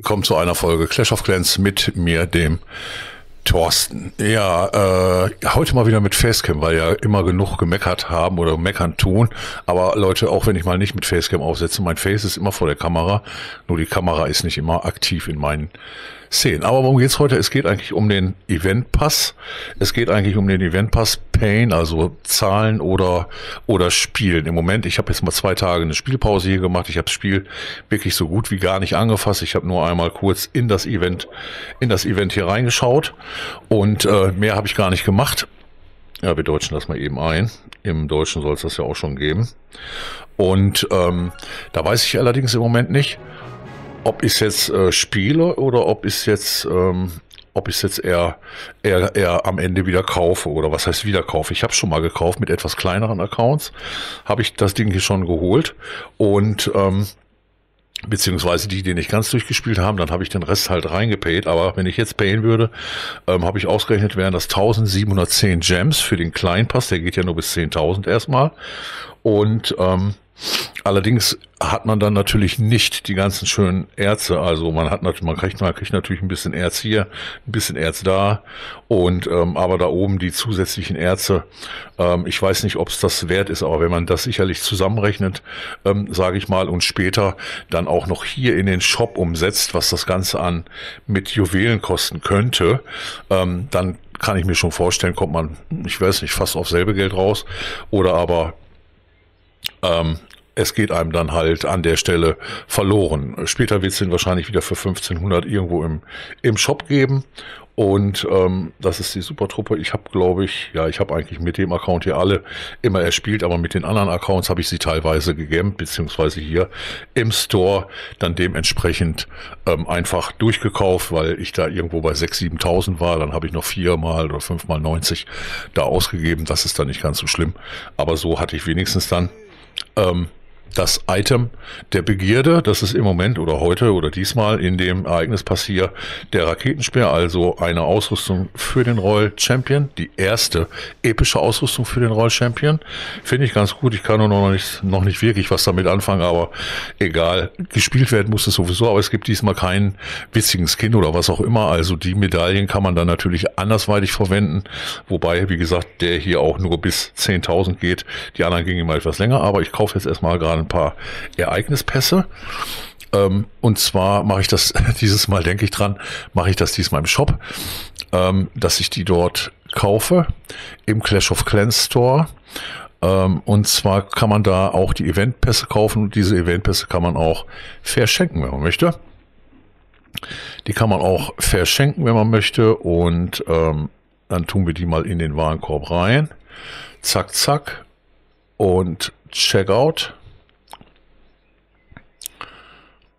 Willkommen zu einer Folge Clash of Clans mit mir, dem Thorsten. Ja, heute mal wieder mit Facecam, weil ja immer genug gemeckert haben oder meckern tun. Aber Leute, auch wenn ich mal nicht mit Facecam aufsetze, mein Face ist immer vor der Kamera. Nur die Kamera ist nicht immer aktiv in meinen Szenen. Aber worum geht's heute? Es geht eigentlich um den Eventpass. Es geht eigentlich um den Eventpass Pain, also Zahlen oder Spielen. Im Moment, ich habe jetzt mal 2 Tage eine Spielpause hier gemacht. Ich habe das Spiel wirklich so gut wie gar nicht angefasst. Ich habe nur einmal kurz in das Event hier reingeschaut und mehr habe ich gar nicht gemacht. Ja, wir deutschen das mal eben ein. Im Deutschen soll es das ja auch schon geben. Und da weiß ich allerdings im Moment nicht, ob ich es jetzt spiele oder ob ich es jetzt eher am Ende wieder kaufe. Oder was heißt wieder kaufe? Ich habe schon mal gekauft mit etwas kleineren Accounts. Habe ich das Ding hier schon geholt. Und beziehungsweise die nicht ganz durchgespielt haben, dann habe ich den Rest halt reingepayt. Aber wenn ich jetzt payen würde, habe ich ausgerechnet, wären das 1710 Gems für den kleinen Pass. Der geht ja nur bis 10.000 erstmal. Und allerdings hat man dann natürlich nicht die ganzen schönen Erze, also man kriegt natürlich ein bisschen Erz hier, ein bisschen Erz da und aber da oben die zusätzlichen Erze, ich weiß nicht, ob es das wert ist, aber wenn man das sicherlich zusammenrechnet, sage ich mal, und später dann auch noch hier in den Shop umsetzt, was das Ganze an mit Juwelen kosten könnte, dann kann ich mir schon vorstellen, kommt man, ich weiß nicht, fast auf selbe Geld raus oder aber es geht einem dann halt an der Stelle verloren. Später wird es den wahrscheinlich wieder für 1500 irgendwo im Shop geben. Und das ist die Supertruppe. Ich habe, glaube ich, ja, ich habe eigentlich mit dem Account hier alle immer erspielt, aber mit den anderen Accounts habe ich sie teilweise gegamt, beziehungsweise hier im Store dann dementsprechend einfach durchgekauft, weil ich da irgendwo bei 6.000, 7.000 war. Dann habe ich noch 4 mal oder 5 mal 90 da ausgegeben. Das ist dann nicht ganz so schlimm. Aber so hatte ich wenigstens dann das Item der Begierde, das ist im Moment oder heute oder diesmal in dem Ereignispass hier der Raketenspeer, also eine Ausrüstung für den Royal Champion, die erste epische Ausrüstung für den Royal Champion. Finde ich ganz gut, ich kann nur noch nicht wirklich was damit anfangen, aber egal, gespielt werden muss es sowieso, aber es gibt diesmal keinen witzigen Skin oder was auch immer, also die Medaillen kann man dann natürlich andersweitig verwenden, wobei, wie gesagt, der hier auch nur bis 10.000 geht, die anderen gingen immer etwas länger, aber ich kaufe jetzt erstmal gerade ein paar Ereignispässe. Und zwar mache ich das dieses Mal, denke ich dran, mache ich das diesmal im Shop, dass ich die dort kaufe, im Clash of Clans Store. Und zwar kann man da auch die Eventpässe kaufen und diese Eventpässe kann man auch verschenken, wenn man möchte. Die kann man auch verschenken, wenn man möchte. Und dann tun wir die mal in den Warenkorb rein. Zack, zack. Und Checkout.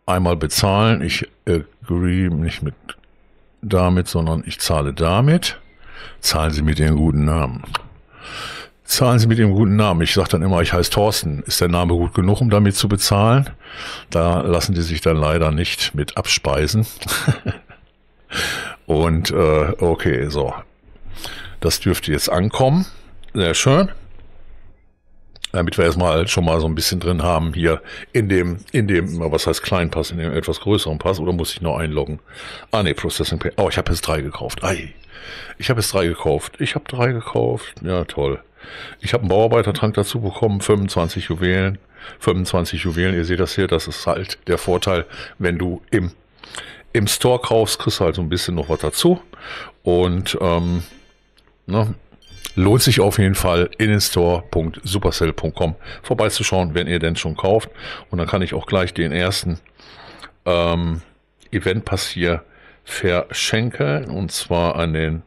Einmal bezahlen. Ich agree nicht mit damit, sondern ich zahle damit. Zahlen Sie mit Ihrem guten Namen. Zahlen Sie mit Ihrem guten Namen. Ich sage dann immer, ich heiße Thorsten. Ist der Name gut genug, um damit zu bezahlen? Da lassen die sich dann leider nicht mit abspeisen. Und okay, so. Das dürfte jetzt ankommen. Sehr schön. Damit wir erstmal schon mal so ein bisschen drin haben hier in dem, was heißt kleinen Pass, in dem etwas größeren Pass, oder muss ich noch einloggen? Ah ne, Processing Pay. Oh, ich habe jetzt 3 gekauft. Ei. Ich habe jetzt 3 gekauft. Ich habe 3 gekauft. Ja, toll. Ich habe einen Bauarbeitertrank dazu bekommen, 25 Juwelen. 25 Juwelen, ihr seht das hier, das ist halt der Vorteil, wenn du im Store kaufst, kriegst du halt so ein bisschen noch was dazu. Und ne? Lohnt sich auf jeden Fall, in den Store.supercell.com vorbeizuschauen, wenn ihr denn schon kauft. Und dann kann ich auch gleich den ersten Eventpass hier verschenken. Und zwar an den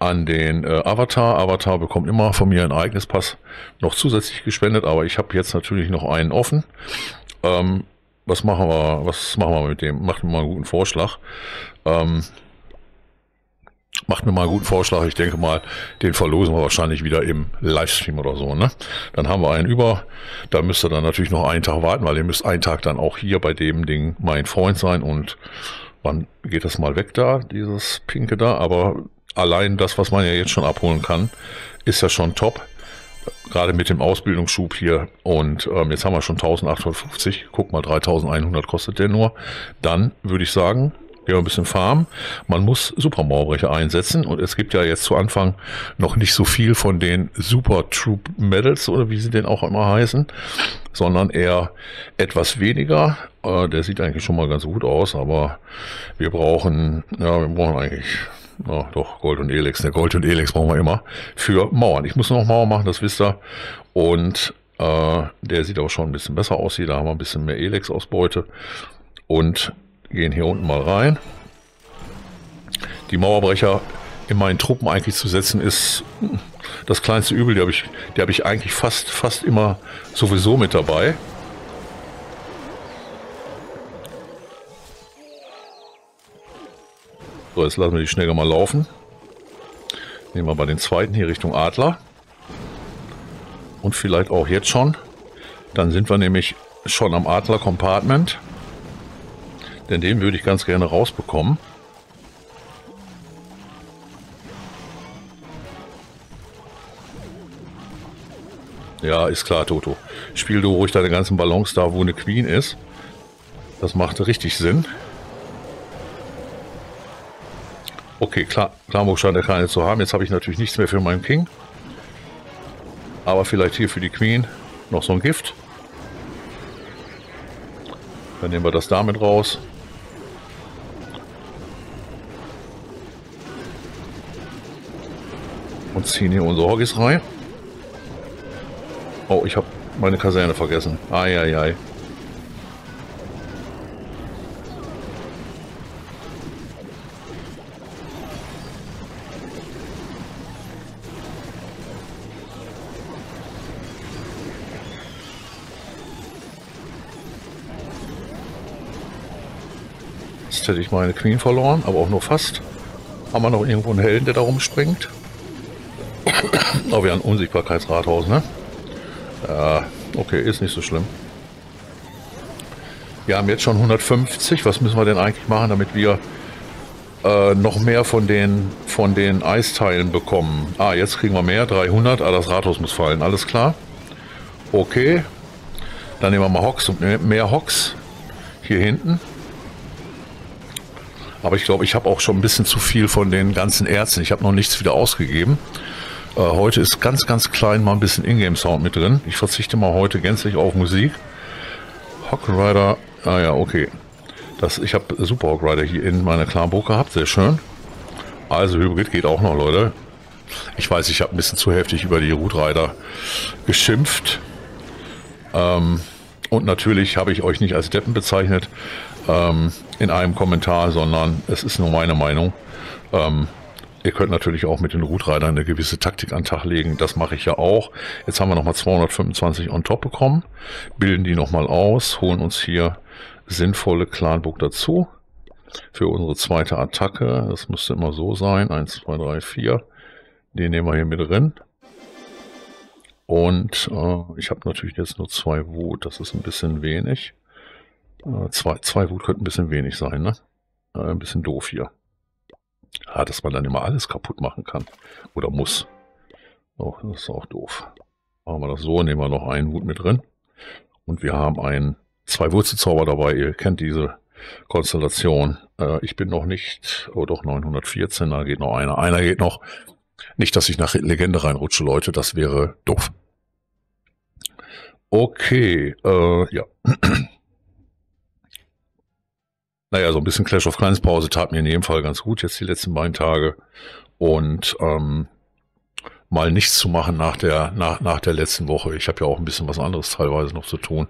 Avatar. Avatar bekommt immer von mir einen Ereignispass noch zusätzlich gespendet. Aber ich habe jetzt natürlich noch einen offen. Was machen wir mit dem? Macht mir mal einen guten Vorschlag. Macht mir mal einen guten Vorschlag. Ich denke mal, den verlosen wir wahrscheinlich wieder im Livestream oder so, ne? Dann haben wir einen über. Da müsst ihr dann natürlich noch einen Tag warten, weil ihr müsst einen Tag dann auch hier bei dem Ding mein Freund sein. Und wann geht das mal weg da, dieses Pinke da? Aber allein das, was man ja jetzt schon abholen kann, ist ja schon top. gerade mit dem Ausbildungsschub hier und jetzt haben wir schon 1850, guck mal, 3100 kostet der nur, dann würde ich sagen, gehen wir ein bisschen farmen. Man muss Supermauerbrecher einsetzen und es gibt ja jetzt zu Anfang noch nicht so viel von den Super Troop Medals oder wie sie denn auch immer heißen, sondern eher etwas weniger. Der sieht eigentlich schon mal ganz gut aus, aber wir brauchen, ja, wir brauchen eigentlich... Ja, doch, Gold und Elex. Der Gold und Elex brauchen wir immer für Mauern. Ich muss noch Mauern machen, das wisst ihr. Und der sieht auch schon ein bisschen besser aus hier. Da haben wir ein bisschen mehr Elex-Ausbeute. Und gehen hier unten mal rein. Die Mauerbrecher in meinen Truppen eigentlich zu setzen, ist das kleinste Übel. Die hab ich eigentlich fast immer sowieso mit dabei. So, jetzt lassen wir die Schnecke mal laufen. Nehmen wir bei den zweiten hier Richtung Adler. Und vielleicht auch jetzt schon. Dann sind wir nämlich schon am Adler-Compartment. Denn den würde ich ganz gerne rausbekommen. Ja, ist klar, Toto. Spiel du ruhig deine ganzen Ballons da, wo eine Queen ist. Das macht richtig Sinn. Okay, klar, Klarburg scheint er keine zu haben. Jetzt habe ich natürlich nichts mehr für meinen King. Aber vielleicht hier für die Queen noch so ein Gift. Dann nehmen wir das damit raus. Und ziehen hier unsere Hoggis rein. Oh, ich habe meine Kaserne vergessen. Eieiei. Hätte ich meine Queen verloren, aber auch nur fast. Haben wir noch irgendwo einen Helden, der da rumspringt? Oh, wir haben ein Unsichtbarkeitsrathaus, ne? Okay, ist nicht so schlimm. Wir haben jetzt schon 150. Was müssen wir denn eigentlich machen, damit wir noch mehr von den Eisteilen bekommen? Ah, jetzt kriegen wir mehr. 300. Ah, das Rathaus muss fallen. Alles klar. Okay. Dann nehmen wir mal Hocks und mehr Hocks. Hier hinten. Aber ich glaube, ich habe auch schon ein bisschen zu viel von den ganzen Ärzten. Ich habe noch nichts wieder ausgegeben. Heute ist ganz, ganz klein mal ein bisschen Ingame-Sound mit drin. Ich verzichte mal heute gänzlich auf Musik. Hawk Rider. Ah ja, okay. Ich habe Super Hawk Rider hier in meiner Klarburg gehabt. Sehr schön. Also Hybrid geht auch noch, Leute. Ich weiß, ich habe ein bisschen zu heftig über die Root Rider geschimpft. Und natürlich habe ich euch nicht als Deppen bezeichnet. In einem Kommentar, sondern es ist nur meine Meinung. Ihr könnt natürlich auch mit den Rootreitern eine gewisse Taktik an den Tag legen. Das mache ich ja auch. Jetzt haben wir nochmal 225 on top bekommen. Bilden die nochmal aus. Holen uns hier sinnvolle Clanburg dazu. Für unsere zweite Attacke. Das müsste immer so sein. 1, 2, 3, 4. Den nehmen wir hier mit drin. Und ich habe natürlich jetzt nur 2 Wut. Das ist ein bisschen wenig. 2 Wut könnte ein bisschen wenig sein, ne? Ein bisschen doof hier. Ah, dass man dann immer alles kaputt machen kann. Oder muss. Oh, das ist auch doof. Machen wir das so, nehmen wir noch einen Wut mit drin. Und wir haben einen 2 Wurzelzauber dabei. Ihr kennt diese Konstellation. Ich bin noch nicht... Oh doch, 914, da geht noch einer. Einer geht noch. Nicht, dass ich nach Legende reinrutsche, Leute. Das wäre doof. Okay, ja. Naja, so ein bisschen Clash of Clans Pause tat mir in jedem Fall ganz gut jetzt die letzten beiden Tage. Und mal nichts zu machen nach der letzten Woche. Ich habe ja auch ein bisschen was anderes teilweise noch zu tun.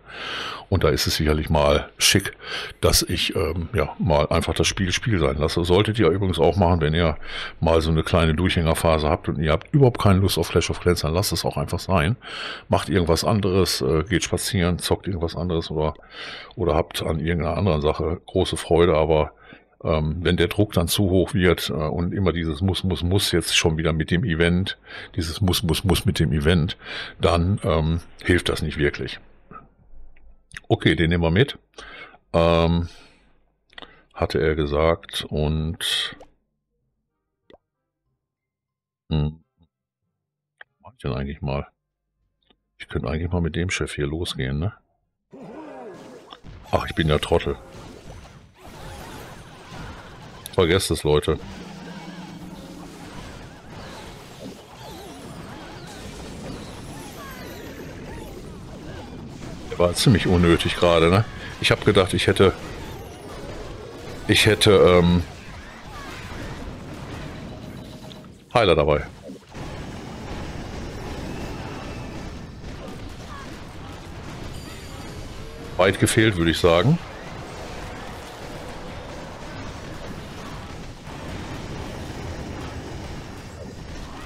Und da ist es sicherlich mal schick, dass ich ja mal einfach das Spiel sein lasse. Solltet ihr übrigens auch machen, wenn ihr mal so eine kleine Durchhängerphase habt und ihr habt überhaupt keine Lust auf Clash of Clans, dann lasst es auch einfach sein. Macht irgendwas anderes, geht spazieren, zockt irgendwas anderes oder habt an irgendeiner anderen Sache große Freude, aber wenn der Druck dann zu hoch wird und immer dieses muss jetzt schon wieder mit dem Event, dieses muss mit dem Event, dann hilft das nicht wirklich. Okay, den nehmen wir mit. Hatte er gesagt und... Was mach ich denn eigentlich mal? Ich könnte eigentlich mal mit dem Schiff hier losgehen, ne? Ach, ich bin der Trottel. Vergesst es, Leute. Der war ziemlich unnötig gerade, ne? Ich habe gedacht, ich hätte Heiler dabei. Weit gefehlt, würde ich sagen.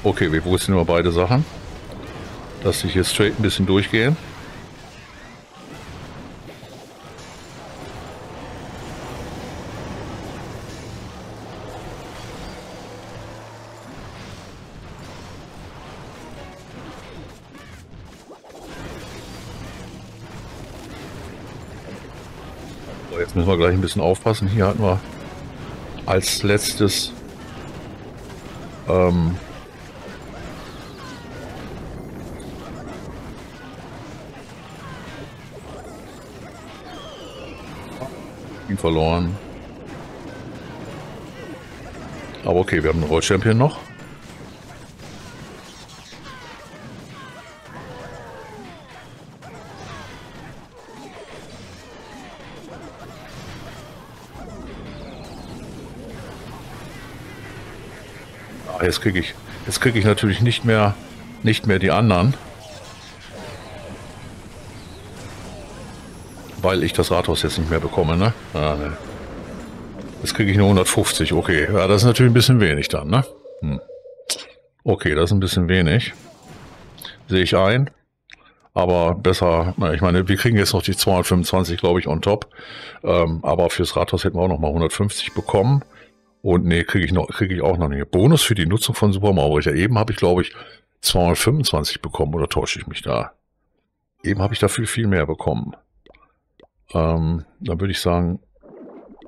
Okay, wir wussten nur beide Sachen. Lass ich jetzt straight ein bisschen durchgehen. Müssen wir gleich ein bisschen aufpassen. Hier hatten wir als letztes ihn verloren. Aber okay, wir haben einen Royal Champion noch. Jetzt kriege ich natürlich nicht mehr die anderen, weil ich das Rathaus jetzt nicht mehr bekomme, ne? Ah, ne. Jetzt kriege ich nur 150, okay. Ja, das ist natürlich ein bisschen wenig dann, ne? Hm. Okay, das ist ein bisschen wenig. Sehe ich ein. Aber besser, na, ich meine, wir kriegen jetzt noch die 225, glaube ich, on top. Aber fürs Rathaus hätten wir auch nochmal 150 bekommen. Und nee, kriege ich auch noch nicht. Bonus für die Nutzung von Supermauer. Eben habe ich, glaube ich, 225 bekommen, oder täusche ich mich da? Eben habe ich dafür viel mehr bekommen. Dann würde ich sagen,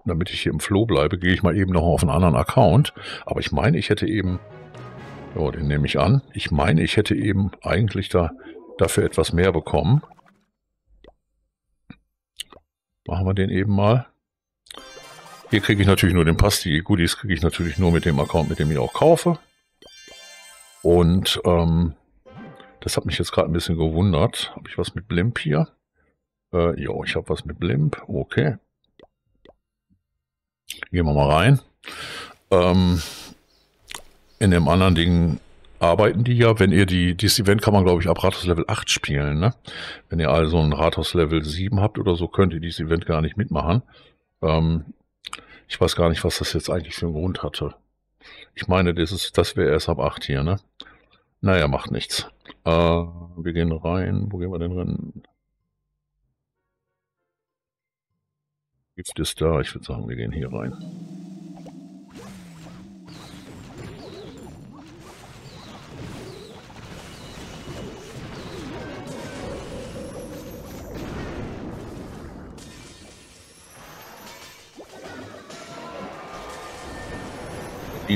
damit ich hier im Flow bleibe, gehe ich mal eben noch auf einen anderen Account. Aber ich meine, ich hätte eben, ja, den nehme ich an, ich meine, ich hätte eben eigentlich dafür etwas mehr bekommen. Machen wir den eben mal. Hier kriege ich natürlich nur den Pass, die Goodies kriege ich natürlich nur mit dem Account, mit dem ich auch kaufe. Und das hat mich jetzt gerade ein bisschen gewundert. Habe ich was mit Blimp hier? Jo, ich habe was mit Blimp. Okay. Gehen wir mal rein. In dem anderen Ding arbeiten die ja. Wenn ihr dieses Event kann man, glaube ich, ab Rathaus Level 8 spielen, ne? Wenn ihr also ein Rathaus Level 7 habt oder so, könnt ihr dieses Event gar nicht mitmachen. Ich weiß gar nicht, was das jetzt eigentlich für einen Grund hatte. Ich meine, das wäre erst ab 8 hier, ne? Naja, macht nichts. Wir gehen rein. Wo gehen wir denn rein? Gift ist da. Ich würde sagen, wir gehen hier rein.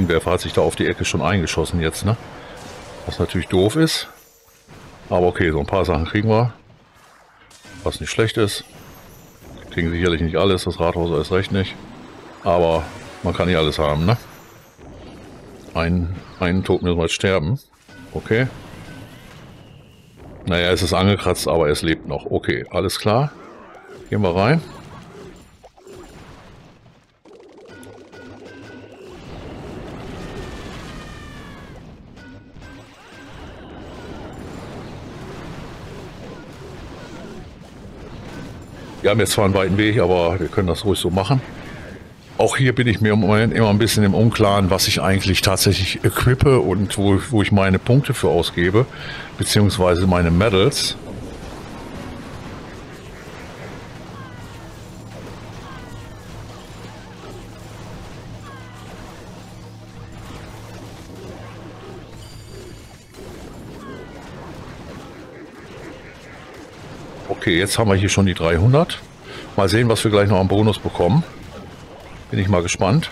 Werfer hat sich da auf die Ecke schon eingeschossen jetzt, ne? Was natürlich doof ist. Aber okay, so ein paar Sachen kriegen wir. Was nicht schlecht ist. Kriegen sicherlich nicht alles, das Rathaus erst recht nicht. Aber man kann nicht alles haben, ne? Einen Toten müssen wir jetzt sterben. Okay. Naja, es ist angekratzt, aber es lebt noch. Okay, alles klar. Gehen wir rein. Wir haben jetzt zwar einen weiten Weg, aber wir können das ruhig so machen. Auch hier bin ich mir im Moment immer ein bisschen im Unklaren, was ich eigentlich tatsächlich equippe und wo ich meine Punkte für ausgebe, beziehungsweise meine Medals. Okay, jetzt haben wir hier schon die 300. Mal sehen, was wir gleich noch am Bonus bekommen. Bin ich mal gespannt.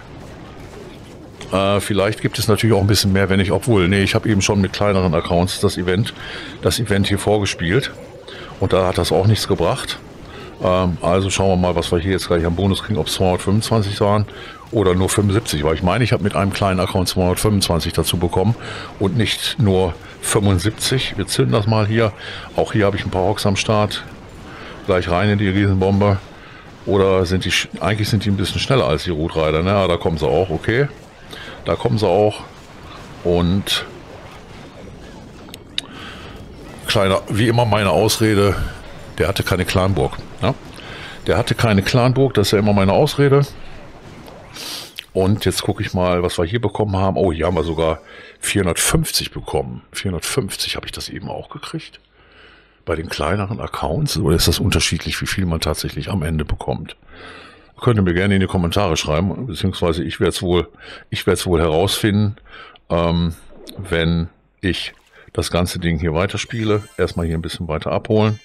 Vielleicht gibt es natürlich auch ein bisschen mehr, wenn ich, obwohl, nee, ich habe eben schon mit kleineren Accounts das Event hier vorgespielt. Und da hat das auch nichts gebracht. Also schauen wir mal, was wir hier jetzt gleich am Bonus kriegen, ob es 225 waren oder nur 75. Weil ich meine, ich habe mit einem kleinen Account 225 dazu bekommen und nicht nur 75. Wir zünden das mal hier. Auch hier habe ich ein paar Hawks am Start. Gleich rein in die Riesenbombe. Oder sind die, eigentlich sind die ein bisschen schneller als die Rootreiter, ne? Da kommen sie auch, okay. Da kommen sie auch. Und kleiner, wie immer meine Ausrede, der hatte keine Clanburg. Ne? Der hatte keine Clanburg, das ist ja immer meine Ausrede. Und jetzt gucke ich mal, was wir hier bekommen haben. Oh, hier haben wir sogar 450 bekommen. 450 habe ich das eben auch gekriegt. Bei den kleineren Accounts, oder ist das unterschiedlich, wie viel man tatsächlich am Ende bekommt? Könnt ihr mir gerne in die Kommentare schreiben, beziehungsweise ich werde es wohl herausfinden, wenn ich das ganze Ding hier weiterspiele. Erstmal hier ein bisschen weiter abholen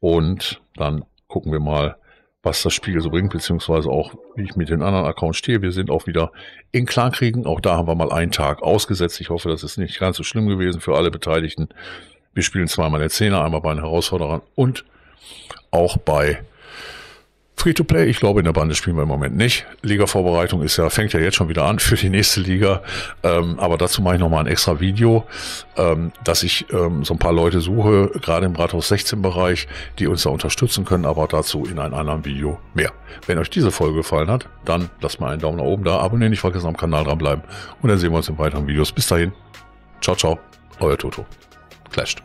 und dann gucken wir mal, was das Spiel so bringt, beziehungsweise auch, wie ich mit den anderen Accounts stehe. Wir sind auch wieder in Clankriegen, auch da haben wir mal einen Tag ausgesetzt. Ich hoffe, das ist nicht ganz so schlimm gewesen für alle Beteiligten. Wir spielen zweimal der Zehner, einmal bei den Herausforderern und auch bei Free-to-Play. Ich glaube, in der Bande spielen wir im Moment nicht. Liga-Vorbereitung ist ja, fängt ja jetzt schon wieder an für die nächste Liga. Aber dazu mache ich nochmal ein extra Video, dass ich so ein paar Leute suche, gerade im Rathaus 16-Bereich, die uns da unterstützen können. Aber dazu in einem anderen Video mehr. Wenn euch diese Folge gefallen hat, dann lasst mal einen Daumen nach oben da. Abonnieren, nicht vergessen, am Kanal dranbleiben. Und dann sehen wir uns in weiteren Videos. Bis dahin. Ciao, ciao. Euer Toto. Clashed.